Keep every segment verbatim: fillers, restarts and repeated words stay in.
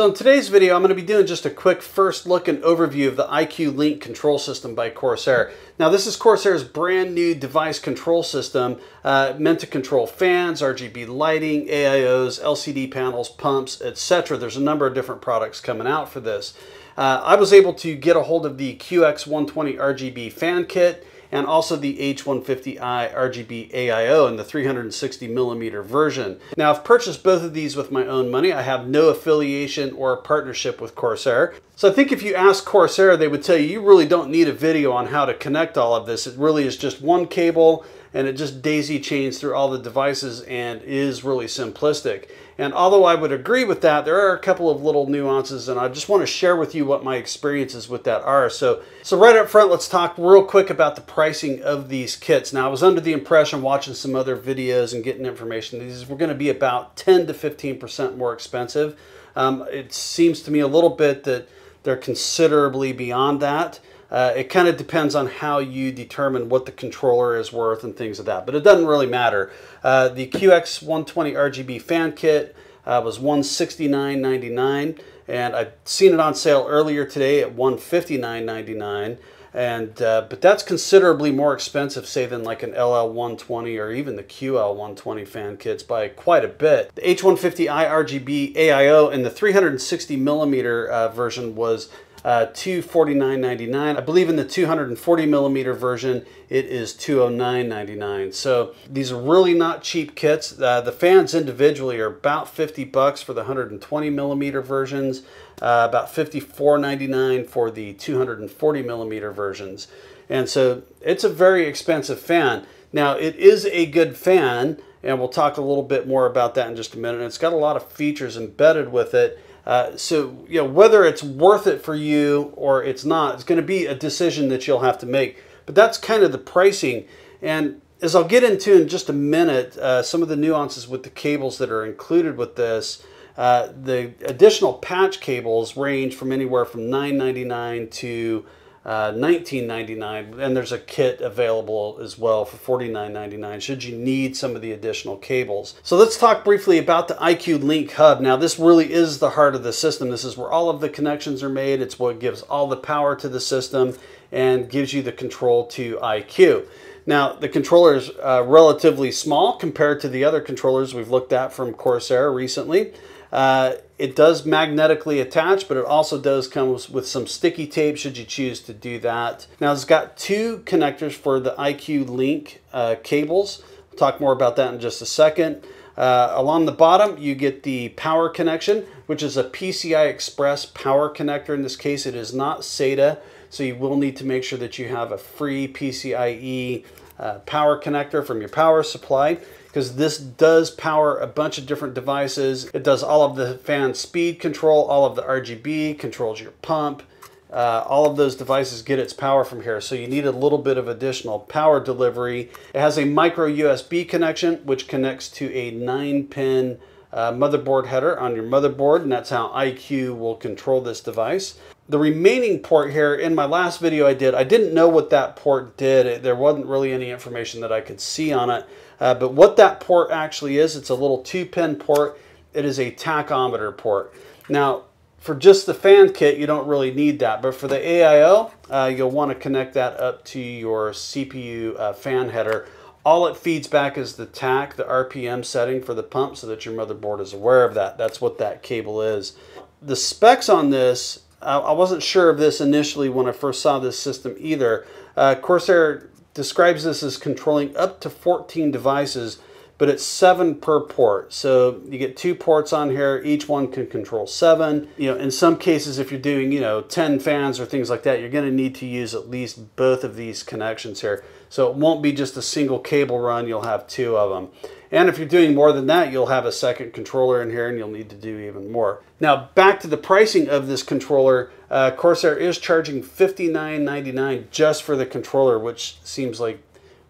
So in today's video, I'm going to be doing just a quick first look and overview of the iCUE LINK control system by Corsair. Now this is Corsair's brand new device control system uh, meant to control fans, R G B lighting, A I Os, L C D panels, pumps, et cetera. There's a number of different products coming out for this. Uh, I was able to get a hold of the Q X one twenty R G B fan kit and also the H one fifty i R G B A I O in the three hundred sixty millimeter version. Now I've purchased both of these with my own money. I have no affiliation or partnership with Corsair. So I think if you ask Corsair, they would tell you, you really don't need a video on how to connect all of this. It really is just one cable and it just daisy chains through all the devices and is really simplistic. And although I would agree with that, there are a couple of little nuances and I just want to share with you what my experiences with that are. So, so right up front, let's talk real quick about the pricing of these kits. Now I was under the impression watching some other videos and getting information, these were going to be about ten to fifteen percent more expensive. Um, it seems to me a little bit that they're considerably beyond that. Uh, it kind of depends on how you determine what the controller is worth and things of that, but it doesn't really matter. Uh, the Q X one twenty R G B fan kit uh, was one hundred sixty-nine ninety-nine, and I've seen it on sale earlier today at one hundred fifty-nine ninety-nine. And uh, but that's considerably more expensive, say, than like an L L one twenty or even the Q L one twenty fan kits by quite a bit. The H one fifty i R G B A I O in the three hundred sixty millimeter uh, version was uh, two hundred forty-nine ninety-nine. I believe in the two hundred forty millimeter version, it is two hundred nine ninety-nine. So these are really not cheap kits. Uh, the fans individually are about fifty bucks for the one hundred twenty millimeter versions, uh, about fifty-four ninety-nine for the two hundred forty millimeter versions. And so it's a very expensive fan. Now it is a good fan, and we'll talk a little bit more about that in just a minute. And it's got a lot of features embedded with it. Uh, so, you know, whether it's worth it for you or it's not, it's going to be a decision that you'll have to make. But that's kind of the pricing. And as I'll get into in just a minute, uh, some of the nuances with the cables that are included with this, uh, the additional patch cables range from anywhere from nine ninety-nine to uh, nineteen ninety-nine. And there's a kit available as well for forty-nine ninety-nine should you need some of the additional cables. So let's talk briefly about the iCUE LINK hub. Now this really is the heart of the system. This is where all of the connections are made. It's what gives all the power to the system and gives you the control to iCUE. Now the controller is uh, relatively small compared to the other controllers we've looked at from Corsair recently. Uh, it does magnetically attach, but it also does come with some sticky tape should you choose to do that. Now it's got two connectors for the iCUE LINK uh, cables. We'll talk more about that in just a second. Uh, along the bottom, you get the power connection, which is a P C I Express power connector. In this case, it is not SATA, so you will need to make sure that you have a free PCIe uh, power connector from your power supply, because this does power a bunch of different devices. It does all of the fan speed control, all of the R G B, controls your pump. Uh, all of those devices get its power from here, so you need a little bit of additional power delivery. It has a micro U S B connection, which connects to a nine pin uh, motherboard header on your motherboard, and that's how iCUE will control this device. The remaining port here, in my last video I did, I didn't know what that port did. There wasn't really any information that I could see on it. Uh, but what that port actually is, it's a little two pin port. It is a tachometer port. Now, for just the fan kit, you don't really need that. But for the A I O, uh, you'll want to connect that up to your C P U uh, fan header. All it feeds back is the tach, the R P M setting for the pump, so that your motherboard is aware of that. That's what that cable is. The specs on this, I wasn't sure of this initially when I first saw this system either. Uh, Corsair describes this as controlling up to fourteen devices, but it's seven per port. So you get two ports on here, each one can control seven. You know, in some cases, if you're doing, you know, ten fans or things like that, you're gonna need to use at least both of these connections here. So it won't be just a single cable run, you'll have two of them. And if you're doing more than that, you'll have a second controller in here and you'll need to do even more. Now, back to the pricing of this controller, uh, Corsair is charging fifty-nine ninety-nine just for the controller, which seems like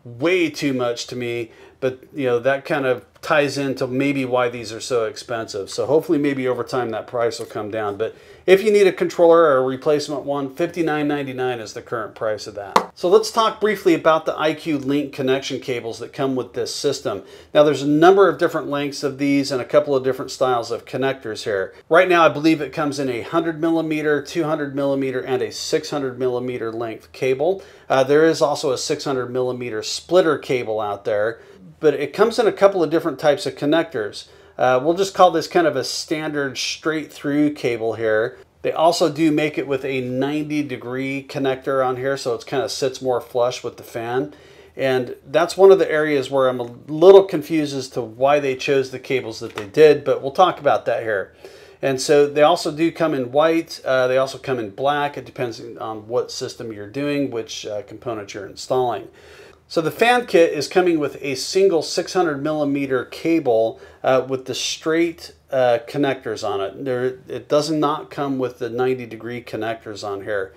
way too much to me. But, you know, that kind of ties into maybe why these are so expensive. So hopefully maybe over time that price will come down. But if you need a controller or a replacement one, fifty-nine ninety-nine is the current price of that. So let's talk briefly about the iCUE Link connection cables that come with this system. Now there's a number of different lengths of these and a couple of different styles of connectors here. Right now I believe it comes in a one hundred millimeter, two hundred millimeter, and a six hundred millimeter length cable. Uh, there is also a six hundred millimeter splitter cable out there, but it comes in a couple of different types of connectors. Uh, we'll just call this kind of a standard straight through cable here. They also do make it with a ninety degree connector on here, so it kind of sits more flush with the fan. And that's one of the areas where I'm a little confused as to why they chose the cables that they did, but we'll talk about that here. And so they also do come in white. Uh, they also come in black. It depends on what system you're doing, which uh, component you're installing. So the fan kit is coming with a single six hundred millimeter cable uh, with the straight uh, connectors on it. There, it does not come with the ninety degree connectors on here.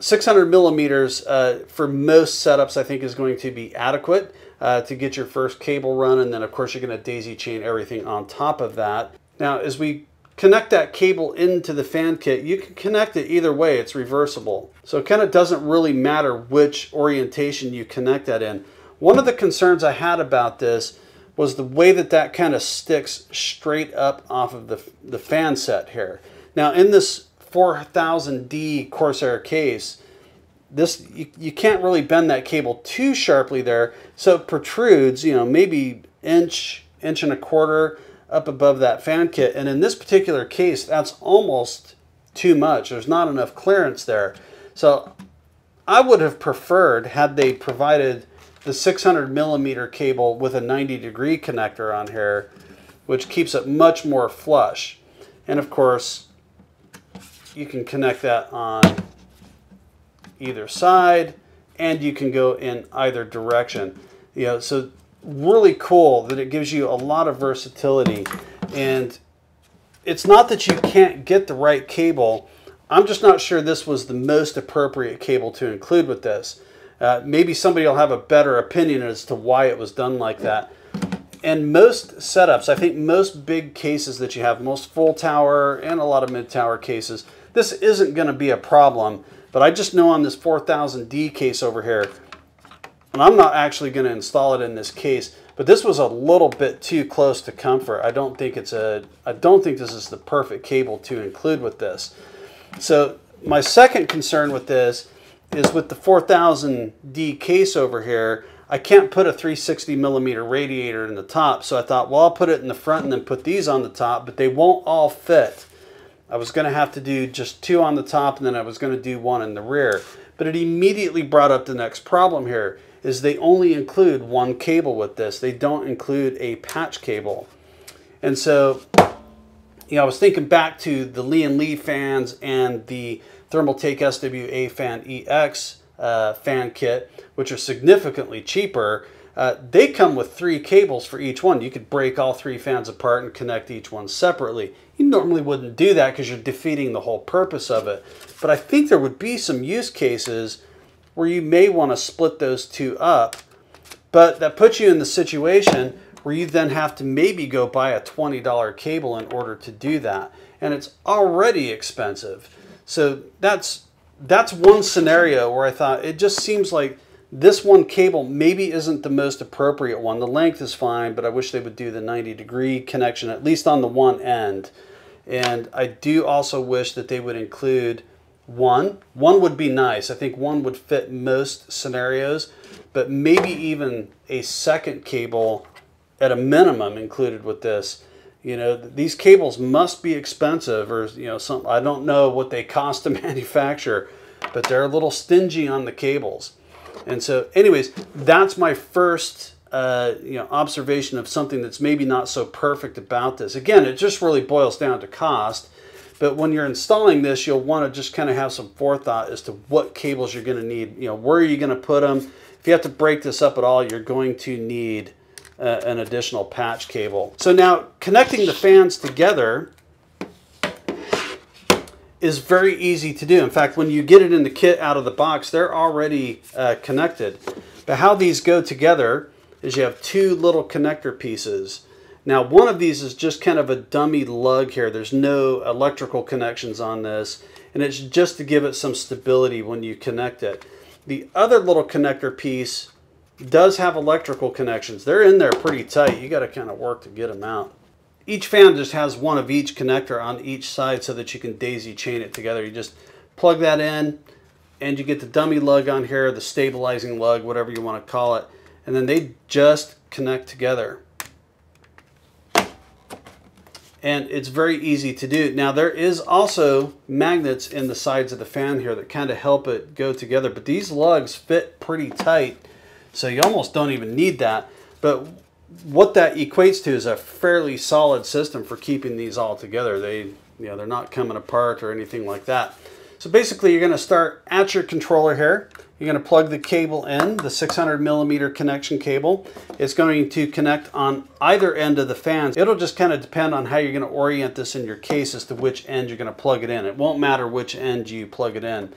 six hundred millimeters uh, for most setups I think is going to be adequate uh, to get your first cable run, and then of course you're going to daisy chain everything on top of that. Now as we connect that cable into the fan kit, you can connect it either way, it's reversible. So it kind of doesn't really matter which orientation you connect that in. One of the concerns I had about this was the way that that kind of sticks straight up off of the, the fan set here. Now in this four thousand D Corsair case, this you, you can't really bend that cable too sharply there, so it protrudes, you know, maybe inch, inch and a quarter, up above that fan kit. And in this particular case, that's almost too much. There's not enough clearance there. So I would have preferred, had they provided the six hundred millimeter cable with a ninety degree connector on here, which keeps it much more flush. And of course, you can connect that on either side, and you can go in either direction. You know, so really cool that it gives you a lot of versatility. And it's not that you can't get the right cable, I'm just not sure this was the most appropriate cable to include with this. Uh, maybe somebody will have a better opinion as to why it was done like that. And most setups, I think most big cases that you have, most full tower and a lot of mid tower cases, this isn't going to be a problem. But I just know on this four thousand D case over here, and I'm not actually going to install it in this case, but this was a little bit too close to comfort. I don't think it's a, I don't think this is the perfect cable to include with this. So my second concern with this is with the four thousand D case over here, I can't put a three hundred sixty millimeter radiator in the top. So I thought, well, I'll put it in the front and then put these on the top, but they won't all fit. I was going to have to do just two on the top, and then I was going to do one in the rear. But it immediately brought up the next problem here, is they only include one cable with this. They don't include a patch cable. And so, you know, I was thinking back to the Lian Li fans and the Thermaltake S W A Fan E X uh, fan kit, which are significantly cheaper. Uh, they come with three cables for each one. You could break all three fans apart and connect each one separately. You normally wouldn't do that because you're defeating the whole purpose of it. But I think there would be some use cases where you may want to split those two up. But that puts you in the situation where you then have to maybe go buy a twenty dollar cable in order to do that. And it's already expensive. So that's, that's one scenario where I thought it just seems like this one cable maybe isn't the most appropriate one. The length is fine, but I wish they would do the ninety degree connection, at least on the one end. And I do also wish that they would include one. One would be nice. I think one would fit most scenarios, but maybe even a second cable at a minimum included with this. You know, these cables must be expensive, or, you know, some, I don't know what they cost to manufacture, but they're a little stingy on the cables. And so anyways, that's my first uh, you know, observation of something that's maybe not so perfect about this. Again, it just really boils down to cost. But when you're installing this, you'll want to just kind of have some forethought as to what cables you're going to need. You know, where are you going to put them? If you have to break this up at all, you're going to need uh, an additional patch cable. So now connecting the fans together is very easy to do. In fact, when you get it in the kit out of the box, they're already uh, connected. But how these go together is you have two little connector pieces, Now, one of these is just kind of a dummy lug here. There's no electrical connections on this, and it's just to give it some stability when you connect it. The other little connector piece does have electrical connections. They're in there pretty tight. You got to kind of work to get them out. Each fan just has one of each connector on each side so that you can daisy chain it together. You just plug that in and you get the dummy lug on here, the stabilizing lug, whatever you want to call it. And then they just connect together. And it's very easy to do. Now, there is also magnets in the sides of the fan here that kind of help it go together. But these lugs fit pretty tight, so you almost don't even need that. But what that equates to is a fairly solid system for keeping these all together. They, you know, they're not coming apart or anything like that. So basically, you're going to start at your controller here. You're going to plug the cable in, the six hundred millimeter connection cable. It's going to connect on either end of the fan. It'll just kind of depend on how you're going to orient this in your case as to which end you're going to plug it in. It won't matter which end you plug it in.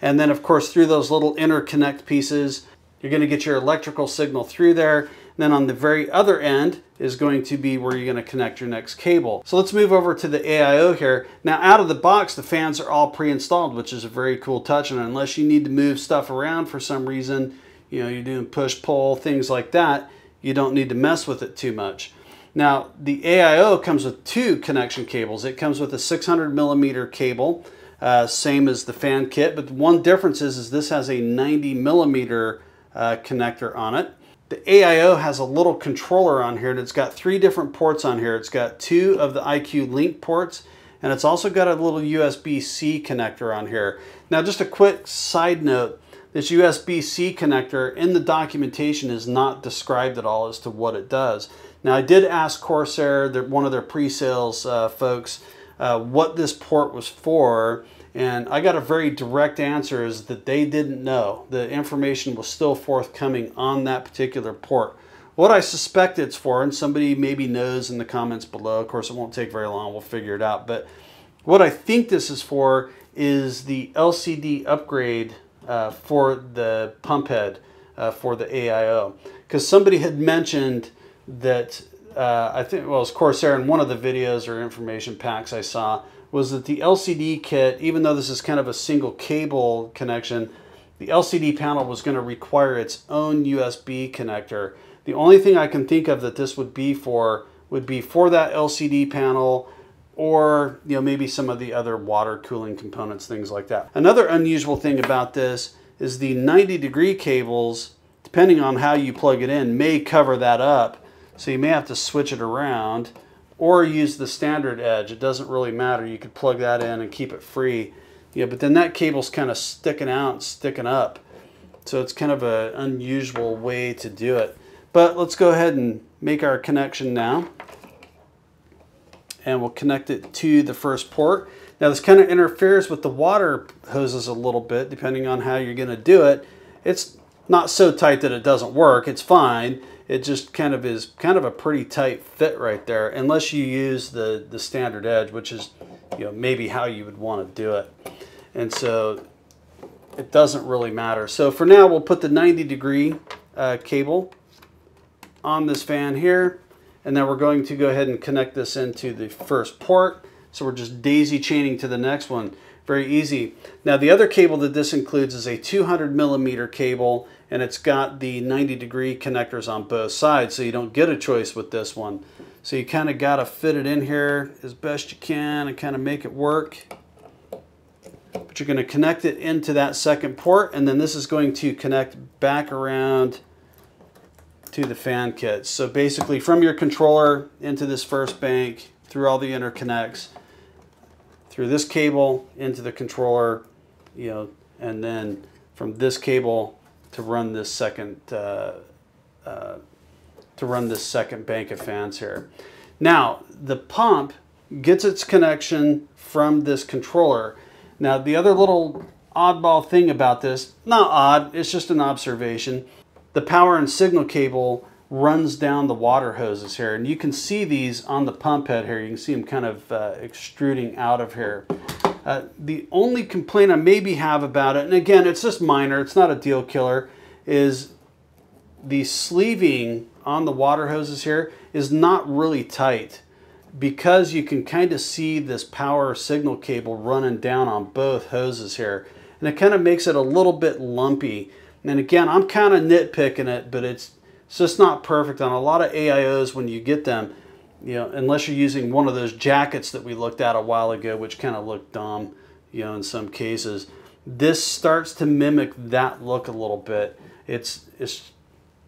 And then, of course, through those little interconnect pieces, you're going to get your electrical signal through there. And then on the very other end is going to be where you're going to connect your next cable. So let's move over to the A I O here. Now, out of the box, the fans are all pre-installed, which is a very cool touch. And unless you need to move stuff around for some reason, you know, you're doing push-pull, things like that, you don't need to mess with it too much. Now, the A I O comes with two connection cables. It comes with a six hundred millimeter cable, uh, same as the fan kit. But one difference is, is this has a ninety millimeter Uh, connector on it. The A I O has a little controller on here, and it's got three different ports on here. It's got two of the iCUE LINK ports, and it's also got a little U S B C connector on here. Now, just a quick side note, this U S B C connector in the documentation is not described at all as to what it does. Now, I did ask Corsair, one of their pre-sales uh, folks, uh, what this port was for, and I got a very direct answer, is that they didn't know. The information was still forthcoming on that particular port. What I suspect it's for, and somebody maybe knows in the comments below, of course it won't take very long, we'll figure it out, but what I think this is for is the L C D upgrade uh, for the pump head uh, for the A I O. Because somebody had mentioned that, uh, I think, well, it was Corsair in one of the videos or information packs I saw, was that the L C D kit, even though this is kind of a single cable connection, the L C D panel was going to require its own U S B connector. The only thing I can think of that this would be for would be for that L C D panel, or, you know, maybe some of the other water cooling components, things like that. Another unusual thing about this is the ninety degree cables, depending on how you plug it in, may cover that up. So you may have to switch it around, or use the standard edge. It doesn't really matter. You could plug that in and keep it free. Yeah, but then that cable's kind of sticking out and sticking up. So it's kind of an unusual way to do it. But let's go ahead and make our connection now. And we'll connect it to the first port. Now, this kind of interferes with the water hoses a little bit, depending on how you're going to do it. It's not so tight that it doesn't work. It's fine. It just kind of is kind of a pretty tight fit right there, unless you use the, the standard edge, which is, you know, maybe how you would want to do it. And so it doesn't really matter. So for now, we'll put the ninety degree uh, cable on this fan here, and then we're going to go ahead and connect this into the first port. So we're just daisy chaining to the next one. Very easy. Now, the other cable that this includes is a two hundred millimeter cable, and it's got the ninety degree connectors on both sides, so you don't get a choice with this one. So you kind of got to fit it in here as best you can and kind of make it work. But you're going to connect it into that second port, and then this is going to connect back around to the fan kit. So basically, from your controller into this first bank, through all the interconnects, through this cable into the controller, you know, and then from this cable to run this second uh, uh, to run this second bank of fans here. Now, the pump gets its connection from this controller. Now, the other little oddball thing about this, not odd, it's just an observation, the power and signal cable runs down the water hoses here, and you can see these on the pump head here. You can see them kind of uh, extruding out of here. Uh, the only complaint I maybe have about it, and again, it's just minor, it's not a deal killer, is the sleeving on the water hoses here is not really tight, because you can kind of see this power signal cable running down on both hoses here, and it kind of makes it a little bit lumpy. And again, I'm kind of nitpicking it, but it's, it's just not perfect on a lot of A I Os when you get them, you know, unless you're using one of those jackets that we looked at a while ago, which kind of looked dumb, you know, in some cases. This starts to mimic that look a little bit. It's, it's,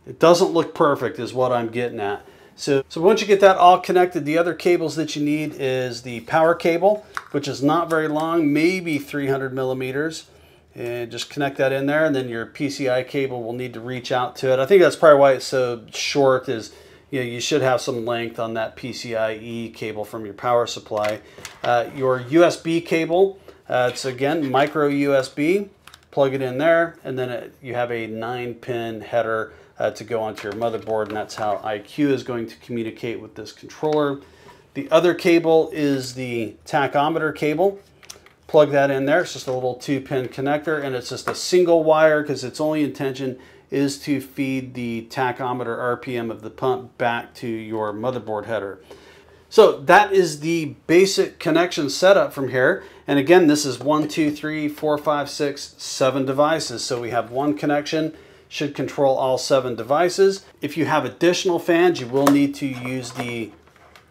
it doesn't look perfect is what I'm getting at. So, so once you get that all connected, the other cables that you need is the power cable, which is not very long, maybe three hundred millimeters. And just connect that in there, and then your P C I cable will need to reach out to it. I think that's probably why it's so short, is, you know, you should have some length on that P C I E cable from your power supply. Uh, your U S B cable, uh, it's again micro U S B, plug it in there, and then it, you have a nine pin header uh, to go onto your motherboard, and that's how iCUE is going to communicate with this controller. The other cable is the tachometer cable. Plug that in there. It's just a little two pin connector, and it's just a single wire because its only intention is to feed the tachometer R P M of the pump back to your motherboard header. So that is the basic connection setup from here. And again, this is one, two, three, four, five, six, seven devices. So we have one connection, should control all seven devices. If you have additional fans, you will need to use the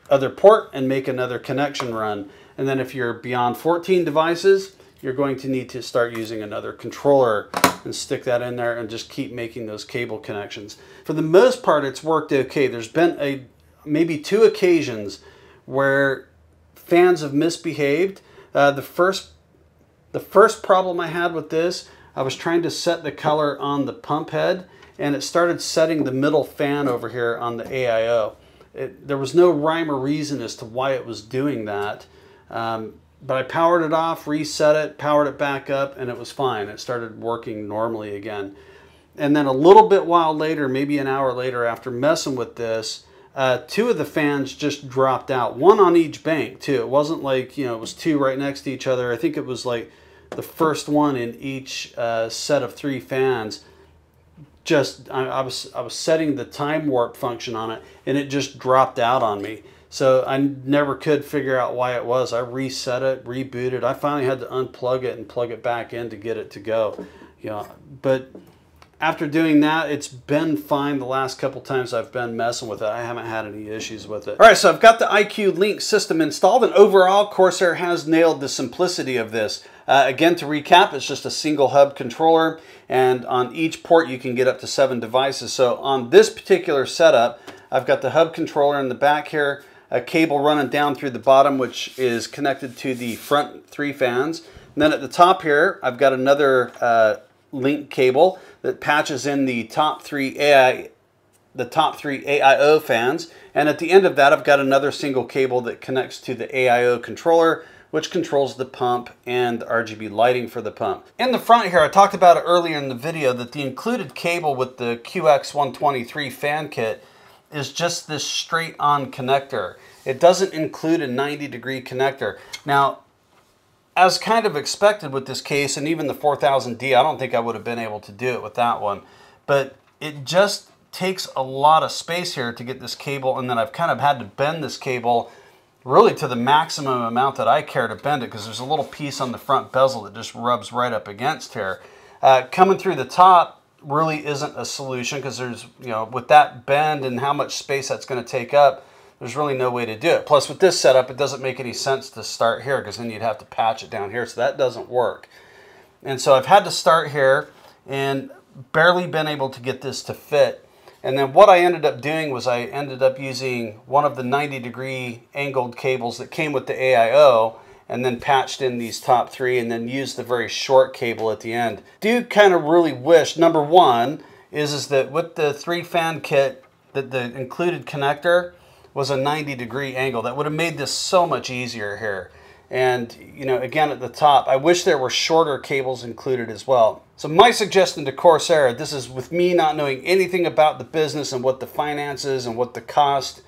other port and make another connection run. And then if you're beyond fourteen devices, you're going to need to start using another controller and stick that in there and just keep making those cable connections. For the most part, it's worked okay. There's been a maybe two occasions where fans have misbehaved. Uh, the first, the first problem I had with this, I was trying to set the color on the pump head, and it started setting the middle fan over here on the A I O. It, there was no rhyme or reason as to why it was doing that. Um, but I powered it off, reset it, powered it back up, and it was fine. It started working normally again. And then a little bit while later, maybe an hour later, after messing with this, uh, two of the fans just dropped out, one on each bank too. It wasn't like, you know, it was two right next to each other. I think it was like the first one in each uh, set of three fans. Just I, I was I was setting the time warp function on it, and it just dropped out on me. So I never could figure out why it was. I reset it, rebooted. I finally had to unplug it and plug it back in to get it to go. You know, but after doing that, it's been fine the last couple times I've been messing with it. I haven't had any issues with it. All right, so I've got the iCUE Link system installed, and overall, Corsair has nailed the simplicity of this. Uh, again, to recap, it's just a single hub controller, and on each port, you can get up to seven devices. So on this particular setup, I've got the hub controller in the back here, a cable running down through the bottom, which is connected to the front three fans. And then at the top here, I've got another uh, link cable that patches in the top three A I, the top three A I O fans. And at the end of that, I've got another single cable that connects to the A I O controller, which controls the pump and the R G B lighting for the pump. In the front here, I talked about it earlier in the video that the included cable with the Q X one twenty-three fan kit is just this straight on connector. It doesn't include a ninety degree connector. Now, as kind of expected with this case, and even the four thousand D, I don't think I would have been able to do it with that one, but it just takes a lot of space here to get this cable, and then I've kind of had to bend this cable really to the maximum amount that I care to bend it, because there's a little piece on the front bezel that just rubs right up against here. Uh, coming through the top really isn't a solution, because there's, you know, with that bend and how much space that's going to take up, there's really no way to do it. Plus with this setup, it doesn't make any sense to start here, because then you'd have to patch it down here, so that doesn't work. And so I've had to start here and barely been able to get this to fit. And then what I ended up doing was I ended up using one of the ninety degree angled cables that came with the A I O, and then patched in these top three, and then used the very short cable at the end. Do kind of really wish, number one, is, is that with the three fan kit, that the included connector was a ninety degree angle. That would have made this so much easier here. And, you know, again at the top, I wish there were shorter cables included as well. So my suggestion to Corsair, this is with me not knowing anything about the business and what the finances and what the cost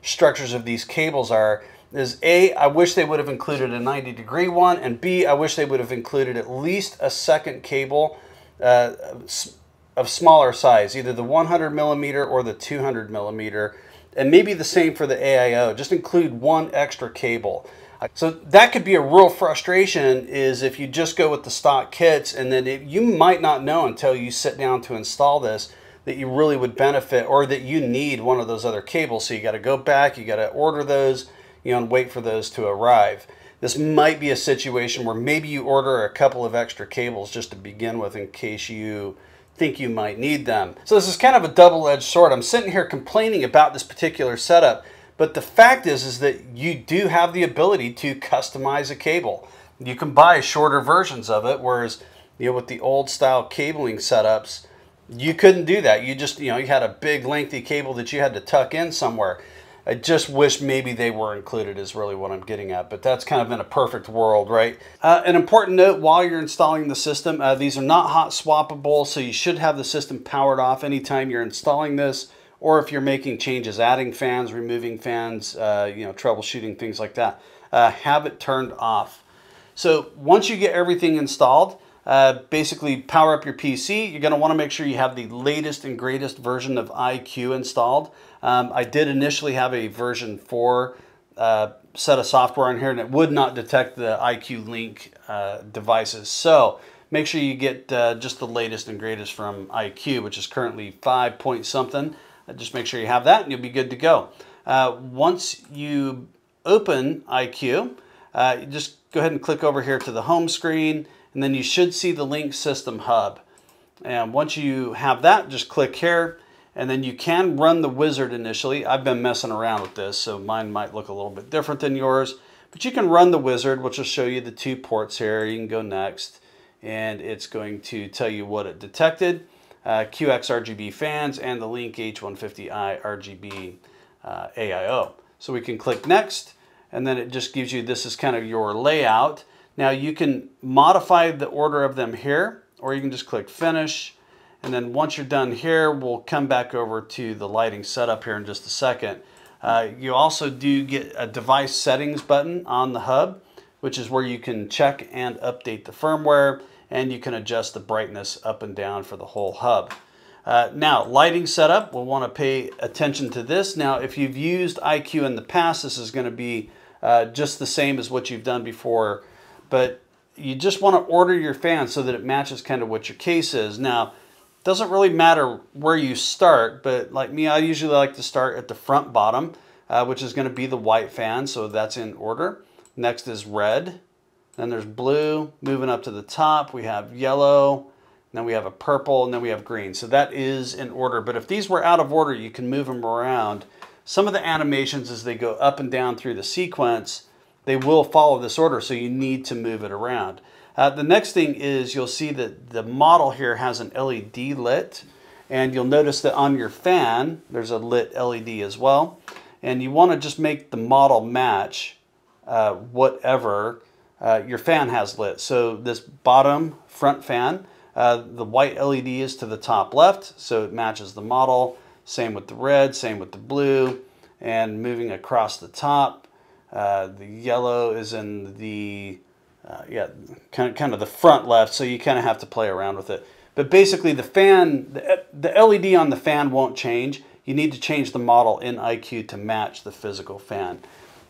structures of these cables are, is A, I wish they would have included a ninety degree one, and B, I wish they would have included at least a second cable, uh, of smaller size, either the one hundred millimeter or the two hundred millimeter, and maybe the same for the A I O. Just include one extra cable. So that could be a real frustration, is if you just go with the stock kits, and then it, you might not know until you sit down to install this that you really would benefit, or that you need one of those other cables. So you got to go back, you got to order those, you know, and wait for those to arrive. This might be a situation where maybe you order a couple of extra cables just to begin with in case you think you might need them. So this is kind of a double-edged sword. I'm sitting here complaining about this particular setup, but the fact is, is that you do have the ability to customize a cable. You can buy shorter versions of it, whereas, you know, with the old style cabling setups, you couldn't do that. You just, you know, you had a big lengthy cable that you had to tuck in somewhere. I just wish maybe they were included is really what I'm getting at, but that's kind of in a perfect world, right? Uh, an important note while you're installing the system, uh, these are not hot swappable, so you should have the system powered off anytime you're installing this, or if you're making changes, adding fans, removing fans, uh, you know, troubleshooting, things like that. Uh, have it turned off. So once you get everything installed, uh, basically power up your P C. You're gonna wanna make sure you have the latest and greatest version of iCUE installed. Um, I did initially have a version four uh, set of software on here, and it would not detect the iCUE Link uh, devices. So make sure you get uh, just the latest and greatest from iCUE, which is currently five point something. Uh, just make sure you have that and you'll be good to go. Uh, once you open iCUE, uh, just go ahead and click over here to the home screen, and then you should see the Link System Hub. And once you have that, just click here. And then you can run the wizard initially. I've been messing around with this, so mine might look a little bit different than yours. But you can run the wizard, which will show you the two ports here. You can go next, and it's going to tell you what it detected. Uh, Q X R G B fans and the Link H one fifty i R G B uh, A I O. So we can click next, and then it just gives you, this is kind of your layout. Now you can modify the order of them here, or you can just click finish. And then once you're done here, we'll come back over to the lighting setup here in just a second. Uh, you also do get a device settings button on the hub, which is where you can check and update the firmware, and you can adjust the brightness up and down for the whole hub. Uh, now, lighting setup, we'll want to pay attention to this. Now, if you've used iCUE in the past, this is going to be uh, just the same as what you've done before, but you just want to order your fan so that it matches kind of what your case is. Now, doesn't really matter where you start, but like me, I usually like to start at the front bottom, uh, which is going to be the white fan, so that's in order. Next is red, then there's blue. Moving up to the top, we have yellow, then we have a purple, and then we have green. So that is in order, but if these were out of order, you can move them around. Some of the animations as they go up and down through the sequence, they will follow this order, so you need to move it around. Uh, the next thing is you'll see that the model here has an L E D lit, and you'll notice that on your fan, there's a lit L E D as well. And you want to just make the model match uh, whatever uh, your fan has lit. So this bottom front fan, uh, the white L E D is to the top left, so it matches the model. Same with the red, same with the blue, and moving across the top, uh, the yellow is in the Uh, yeah, kind of, kind of the front left, so you kind of have to play around with it. But basically the fan, the, the L E D on the fan won't change. You need to change the model in iCUE to match the physical fan.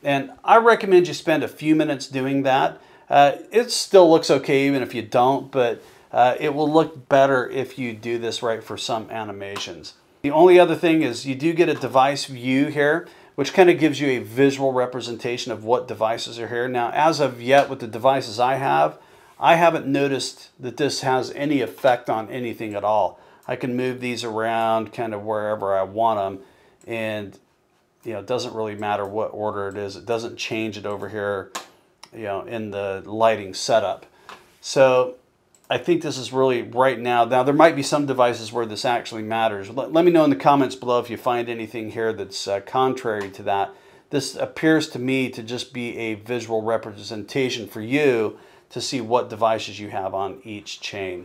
And I recommend you spend a few minutes doing that. Uh, it still looks okay even if you don't, but uh, it will look better if you do this right for some animations. The only other thing is you do get a device view here, which kind of gives you a visual representation of what devices are here. Now, as of yet with the devices I have, I haven't noticed that this has any effect on anything at all. I can move these around kind of wherever I want them, and you know, it doesn't really matter what order it is. It doesn't change it over here, you know, in the lighting setup. So I think this is really right now. Now, there might be some devices where this actually matters. Let, let me know in the comments below if you find anything here that's uh, contrary to that. This appears to me to just be a visual representation for you to see what devices you have on each chain.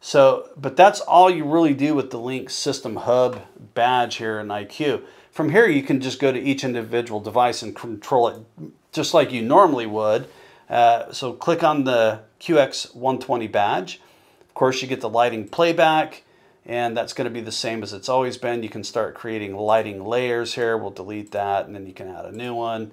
So, but that's all you really do with the Link System Hub badge here in iCUE. From here, you can just go to each individual device and control it just like you normally would. Uh, so click on the Q X one twenty badge. Of course, you get the lighting playback And that's going to be the same as it's always been. You can start creating lighting layers here. We'll delete that, and then you can add a new one.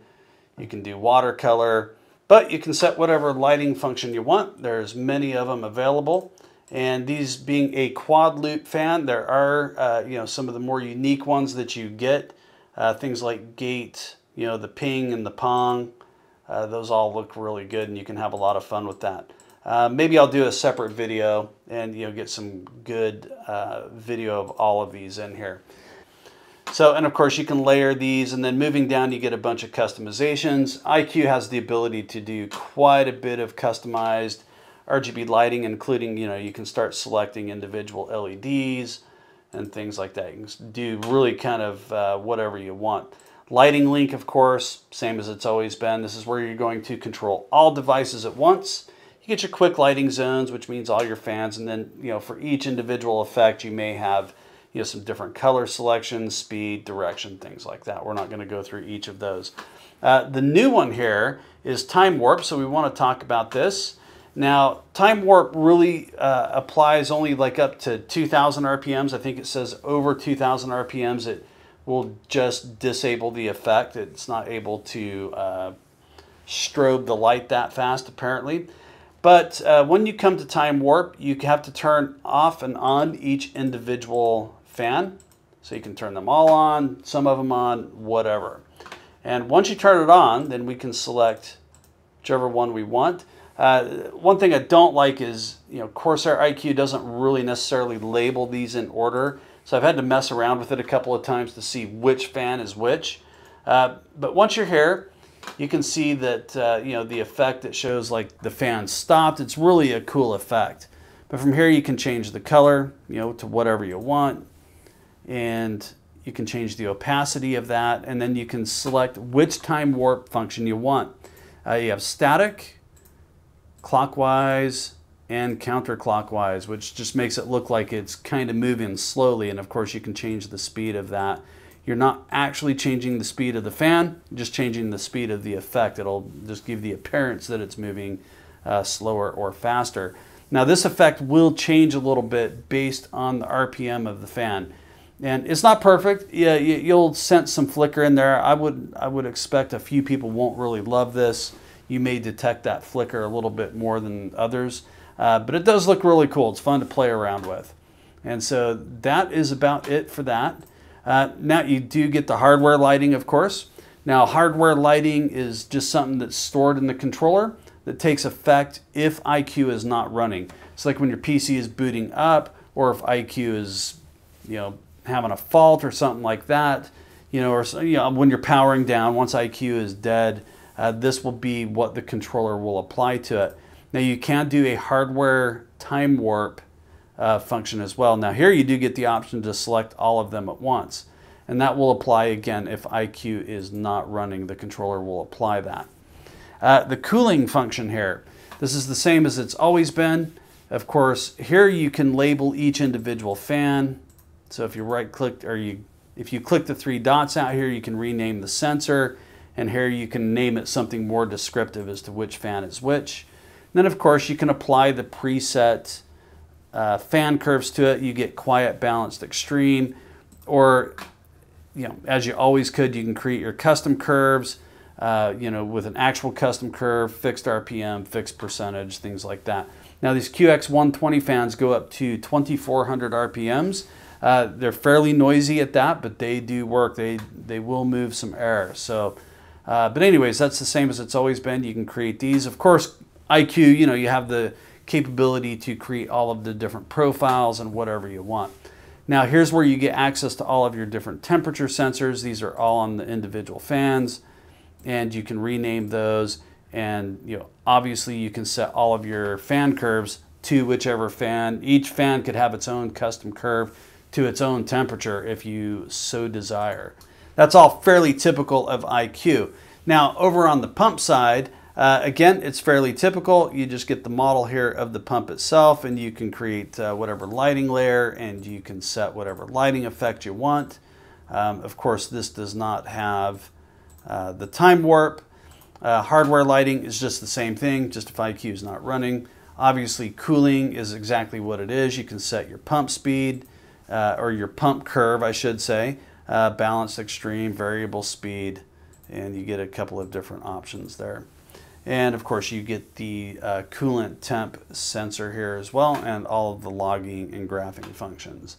You can do watercolor, but you can set whatever lighting function you want. There's many of them available. And these being a quad loop fan, there are uh, you know, some of the more unique ones that you get. Uh, things like gate, you know, the ping and the pong. Uh, those all look really good, and you can have a lot of fun with that. Uh, maybe I'll do a separate video and, you know, get some good uh, video of all of these in here. So, and of course you can layer these, and then moving down you get a bunch of customizations. iCUE has the ability to do quite a bit of customized R G B lighting, including, you know, you can start selecting individual L E Ds and things like that. You can do really kind of uh, whatever you want. Lighting link, of course, same as it's always been. This is where you're going to control all devices at once. You get your quick lighting zones, which means all your fans, and then, you know, for each individual effect you may have, you know, some different color selections, speed, direction, things like that. We're not going to go through each of those. Uh, the new one here is Time Warp, so we want to talk about this. Now, Time Warp really uh, applies only like up to two thousand R P Ms. I think it says over two thousand R P Ms it will just disable the effect. It's not able to uh, strobe the light that fast, apparently. But uh, when you come to Time Warp, you have to turn off and on each individual fan. So you can turn them all on, some of them on, whatever. And once you turn it on, then we can select whichever one we want. Uh, one thing I don't like is, you know, Corsair iCUE doesn't really necessarily label these in order. So I've had to mess around with it a couple of times to see which fan is which. Uh, but once you're here, you can see that, uh, you know, the effect that shows like the fan stopped. It's really a cool effect. But from here, you can change the color, you know, to whatever you want. And you can change the opacity of that. And then you can select which time warp function you want. Uh, you have static, clockwise, and counterclockwise, which just makes it look like it's kind of moving slowly. And of course you can change the speed of that. You're not actually changing the speed of the fan, just changing the speed of the effect. It'll just give the appearance that it's moving uh, slower or faster. Now this effect will change a little bit based on the R P M of the fan. And it's not perfect. Yeah, you'll sense some flicker in there. I would, I would expect a few people won't really love this. You may detect that flicker a little bit more than others. Uh, but it does look really cool. It's fun to play around with. And so that is about it for that. Uh, now you do get the hardware lighting, of course. Now hardware lighting is just something that's stored in the controller that takes effect if iCUE is not running. It's like when your P C is booting up, or if iCUE is, you know, having a fault or something like that. You know, or you know, when you're powering down, once iCUE is dead, uh, this will be what the controller will apply to it. Now you can do a hardware time warp uh, function as well. Now here you do get the option to select all of them at once. And that will apply again if iCUE is not running, the controller will apply that. Uh, the cooling function here, this is the same as it's always been. Of course, here you can label each individual fan. So if you right click, or you, if you click the three dots out here, you can rename the sensor. And here you can name it something more descriptive as to which fan is which. Then of course you can apply the preset uh, fan curves to it. You get quiet, balanced, extreme, or, you know, as you always could, you can create your custom curves, uh, you know, with an actual custom curve, fixed R P M, fixed percentage, things like that. Now these Q X one twenty fans go up to twenty-four hundred R P Ms. Uh, they're fairly noisy at that, but they do work. They, they will move some air. So, uh, but anyways, that's the same as it's always been. You can create these, of course. iCUE, you know, you have the capability to create all of the different profiles and whatever you want. Now here's where you get access to all of your different temperature sensors. These are all on the individual fans, and you can rename those. And, you know, obviously you can set all of your fan curves to whichever fan. Each fan could have its own custom curve to its own temperature if you so desire. That's all fairly typical of iCUE. Now over on the pump side, Uh, again, it's fairly typical. You just get the model here of the pump itself, and you can create uh, whatever lighting layer, and you can set whatever lighting effect you want. Um, of course, this does not have uh, the time warp. Uh, hardware lighting is just the same thing, just if iCUE is not running. Obviously, cooling is exactly what it is. You can set your pump speed, uh, or your pump curve, I should say, uh, balanced, extreme, variable speed, and you get a couple of different options there. And of course you get the uh, coolant temp sensor here as well, and all of the logging and graphing functions.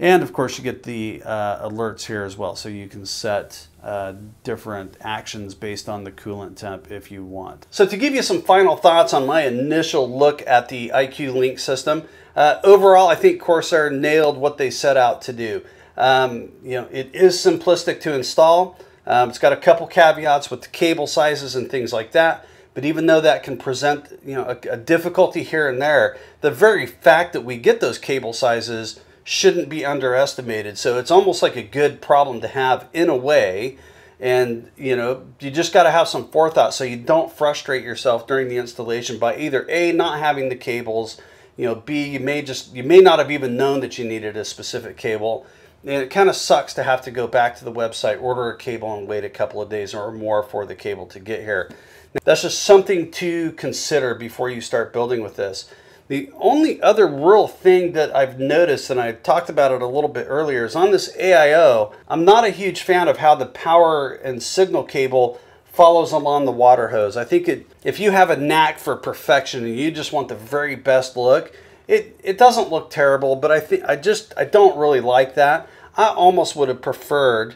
And of course you get the uh, alerts here as well, so you can set uh, different actions based on the coolant temp if you want. So to give you some final thoughts on my initial look at the iCUE Link system, uh, overall I think Corsair nailed what they set out to do. Um, you know, it is simplistic to install. Um, it's got a couple caveats with the cable sizes and things like that. But even though that can present, you know, a, a difficulty here and there, the very fact that we get those cable sizes shouldn't be underestimated. So it's almost like a good problem to have in a way. And, you know, you just got to have some forethought so you don't frustrate yourself during the installation by either A, not having the cables, you know, B, you may just, you may not have even known that you needed a specific cable. And it kind of sucks to have to go back to the website, order a cable, and wait a couple of days or more for the cable to get here. Now, that's just something to consider before you start building with this. The only other real thing that I've noticed, and I talked about it a little bit earlier, is on this A I O, I'm not a huge fan of how the power and signal cable follows along the water hose. I think it, if you have a knack for perfection and you just want the very best look, it, it doesn't look terrible, but I, think, I, just, I don't really like that. I almost would have preferred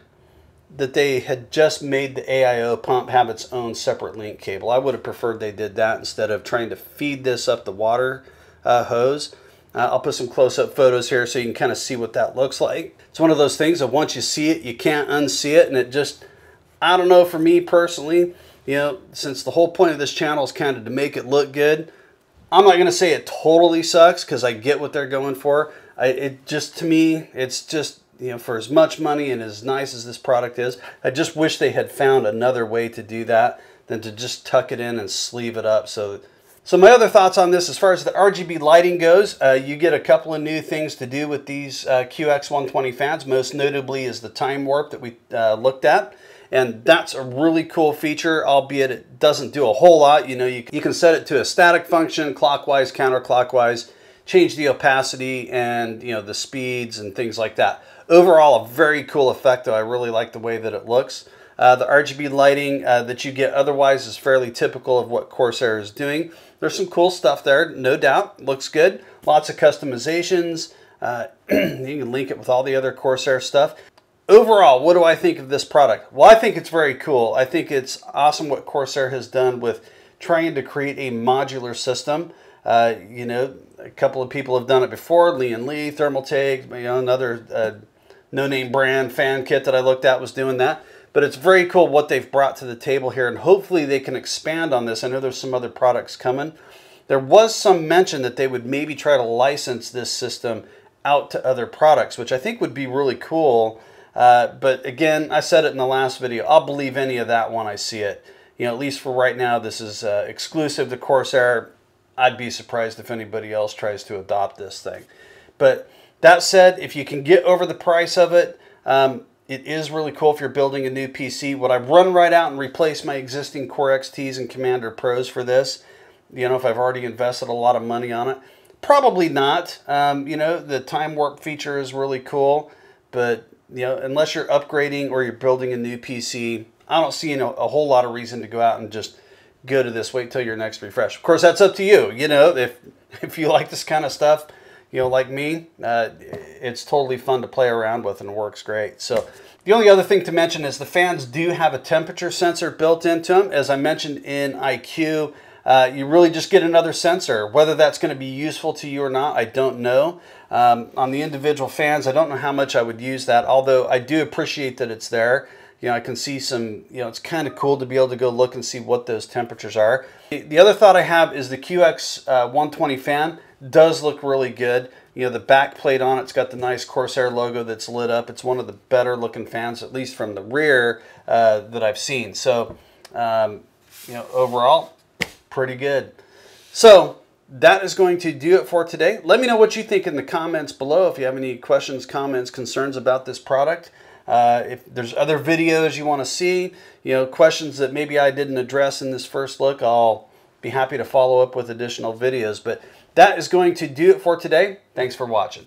that they had just made the A I O pump have its own separate link cable. I would have preferred they did that instead of trying to feed this up the water Uh, hose. Uh, I'll put some close-up photos here so you can kind of see what that looks like. It's one of those things that once you see it, you can't unsee it, and it just, I don't know, for me personally, you know, since the whole point of this channel is kind of to make it look good, I'm not going to say it totally sucks because I get what they're going for. I, it just, to me, it's just, you know, for as much money and as nice as this product is, I just wish they had found another way to do that than to just tuck it in and sleeve it up. So that So my other thoughts on this, as far as the R G B lighting goes, uh, you get a couple of new things to do with these uh, Q X one twenty fans. Most notably is the time warp that we uh, looked at. And that's a really cool feature, albeit it doesn't do a whole lot. You know, you, you can set it to a static function, clockwise, counterclockwise, change the opacity and, you know, the speeds and things like that. Overall, a very cool effect, though. I really like the way that it looks. Uh, the R G B lighting uh, that you get otherwise is fairly typical of what Corsair is doing. There's some cool stuff there, no doubt. Looks good. Lots of customizations. Uh, you can link it with all the other Corsair stuff. Overall, what do I think of this product? Well, I think it's very cool. I think it's awesome what Corsair has done with trying to create a modular system. Uh, you know, a couple of people have done it before. Lian Li, Thermaltake, you know, another uh, no-name brand fan kit that I looked at was doing that. But it's very cool what they've brought to the table here, and hopefully they can expand on this. I know there's some other products coming. There was some mention that they would maybe try to license this system out to other products, which I think would be really cool. Uh, but again, I said it in the last video, I'll believe any of that when I see it. You know, at least for right now, this is uh, exclusive to Corsair. I'd be surprised if anybody else tries to adopt this thing. But that said, if you can get over the price of it, um, it is really cool if you're building a new P C. Would I run right out and replace my existing Core X Ts and Commander Pros for this? You know, if I've already invested a lot of money on it? Probably not. Um, you know, the time warp feature is really cool. But, you know, unless you're upgrading or you're building a new P C, I don't see, you know, a whole lot of reason to go out and just go to this. Wait till your next refresh. Of course, that's up to you. You know, if, if you like this kind of stuff, you know, like me, uh, it's totally fun to play around with and works great. So the only other thing to mention is the fans do have a temperature sensor built into them. As I mentioned in iCUE, uh, you really just get another sensor. Whether that's going to be useful to you or not, I don't know. Um, on the individual fans, I don't know how much I would use that, although I do appreciate that it's there. You know, I can see some, you know, it's kind of cool to be able to go look and see what those temperatures are. The other thought I have is the Q X one twenty fan does look really good. You know, the back plate on it's got the nice Corsair logo that's lit up. It's one of the better looking fans, at least from the rear, uh, that I've seen. So, um, you know, overall, pretty good. So that is going to do it for today. Let me know what you think in the comments below. If you have any questions, comments, concerns about this product. Uh, if there's other videos you want to see, you know, questions that maybe I didn't address in this first look, I'll be happy to follow up with additional videos. But that is going to do it for today. Thanks for watching.